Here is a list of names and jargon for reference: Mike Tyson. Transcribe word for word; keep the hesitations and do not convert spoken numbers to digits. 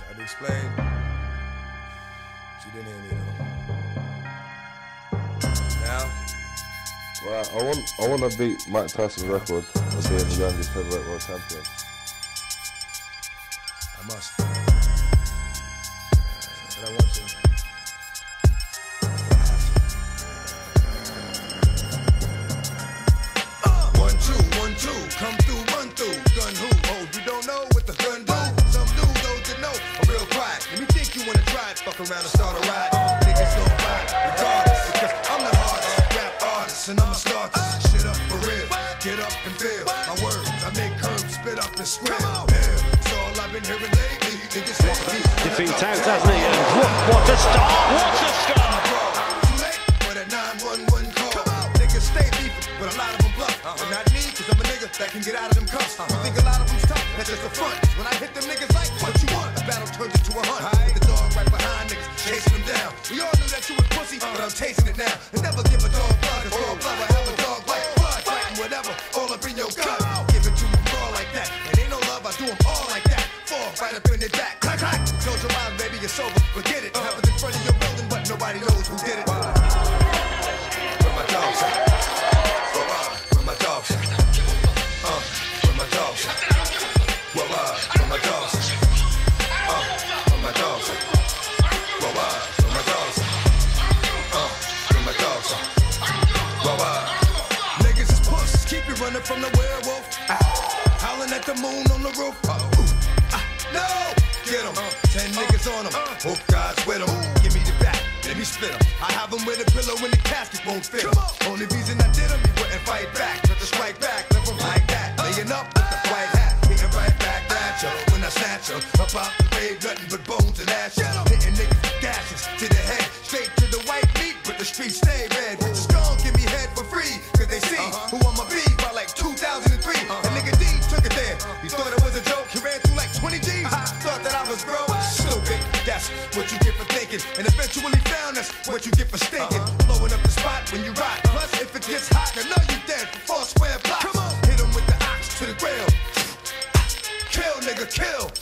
Tried to explain. She didn't hear me though. Now? Well, I want I want to beat Mike Tyson's record of being the youngest heavyweight world champion. I must. But I want to. Come through, run through, gun who? Oh, you don't know what the gun do? Some do, those that know are real quiet. Let me think you wanna try it, fuck around and start a riot. Niggas don't fight, regardless, because I'm the hardest rap artist and I'm a starter. Shit up for real, get up and feel my words. I make curves spit up and square. It's all I've been hearing lately. Niggas hit me. Defeats out, doesn't he? And look, what a start! What a start! Too late for that nine one one call. Niggas stay deep, but a lot of them bluff. And not me, cause I'm a nigga that can get out of them cuffs. You think a lot of them's tough, that's just a front. When I hit them niggas like what you want, a battle turns into a hunt. The dog right behind niggas, chasing them down. We all knew that you was pussy, but I'm chasing it now. And never give a dog blood, cause all blood will have a dog like blood. Fighting whatever, all up in your gut. Give it to them raw like that, and ain't no love, I do them all like that. Fall right up in their back, clack, clack. Close your mind, baby, it's over, forget it. Heaven's in front of your building, but nobody knows who did it. Where my dogs at? Where my dogs at? Running from the werewolf, ah. Howling at the moon on the roof. Uh, ooh, ah, no, get him. Uh, Ten uh, niggas on him. Uh, Hope God's with him. Ooh. Give me the back, let me split him. I have him with a pillow in the casket won't fit him. Only reason I did him, he wouldn't fight back. Let the strike back, left him like that. Uh, Laying up with uh, the white hat, hitting right back at you. When I snatch him, I pop the grave, nothing but bones and ashes. Hitting niggas with dashes to the head, straight to the white meat, but the streets stay red. Bitches gon' give me head for free, cause they see uh-huh. who I'ma be. What you get for thinking, and eventually found that's what you get for stinking. Uh-huh. Blowing up the spot when you rot. Plus, if it gets hot, I know you dead for four square blocks. Come on, hit him with the ox to the grill. Kill, nigga, kill.